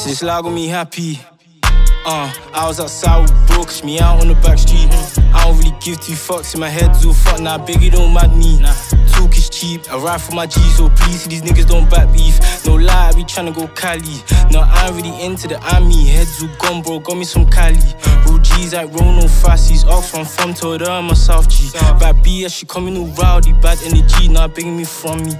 Since Lago me happy. I was outside with Brooks, me out on the back street. I don't really give two fucks, in my head's all fucked. Nah, Biggie don't mad me. Talk is cheap, I ride for my G, so please, these niggas don't back beef. No lie, I be tryna go Cali. No, I ain't really into the army. Heads all gone, bro, got me some Cali. Real G's like Rono Fassies, off I'm from Toda, my South G. Bad B, yeah, she coming all rowdy, bad energy, nah, bigging me from me.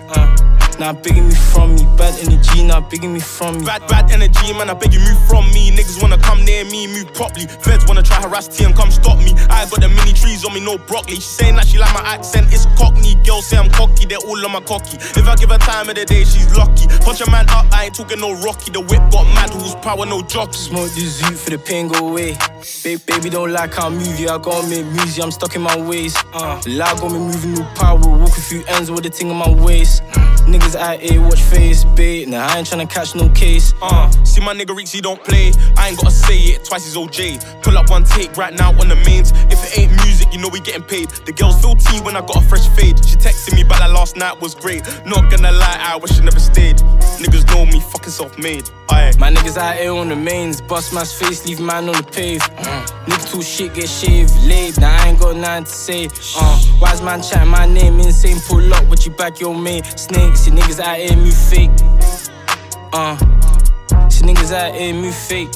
Now bigging me from me, bad energy, now bigging me from me. Bad energy, man, I beg you move from me. Niggas wanna come near me, move properly. Feds wanna try harass T and come stop me. I got the mini trees on me, no broccoli. She saying that she like my accent, it's cockney. Girls say I'm cocky, they're all on my cocky. If I give her time of the day, she's lucky. Punch a man up, I ain't talking no Rocky. The whip got mad, who's power, no jockey. Smoke the zoo for the pain, go away. Baby, don't like how I move you, I gotta make music, I'm stuck in my ways. Loud got me moving with power, walking through ends with the thing in my waist. Niggas at A, watch face, bait. Nah, I ain't tryna catch no case. See my nigga Reeks, he don't play. I ain't gotta say it, twice he's OJ. Pull up one take right now on the mains. If it ain't music, you know we getting paid. The girls feel tea when I got a fresh fade. She texted me, but that last night was great. Not gonna lie, I wish I never stayed. Niggas know me, fucking self-made. My niggas out here on the mains. Bust man's face, leave man on the pave. Niggas too shit, get shaved, laid. Nah, I ain't got nothing to say. Wise man chatting my name, insane. Pull up, what you back your mate? Snakes. See niggas out here move fake. See niggas out here move fake.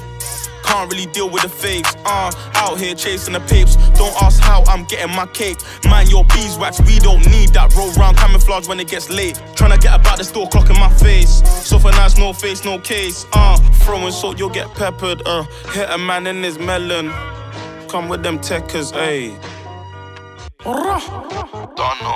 Can't really deal with the fakes. Out here chasing the papes. Don't ask how I'm getting my cake. Mind your beeswax, we don't need that. Roll round camouflage when it gets late. Tryna get about the store clock in my face. So for nice, no face, no case. Throwing salt, you'll get peppered. Hit a man in his melon. Come with them techers, ayy. Don't know.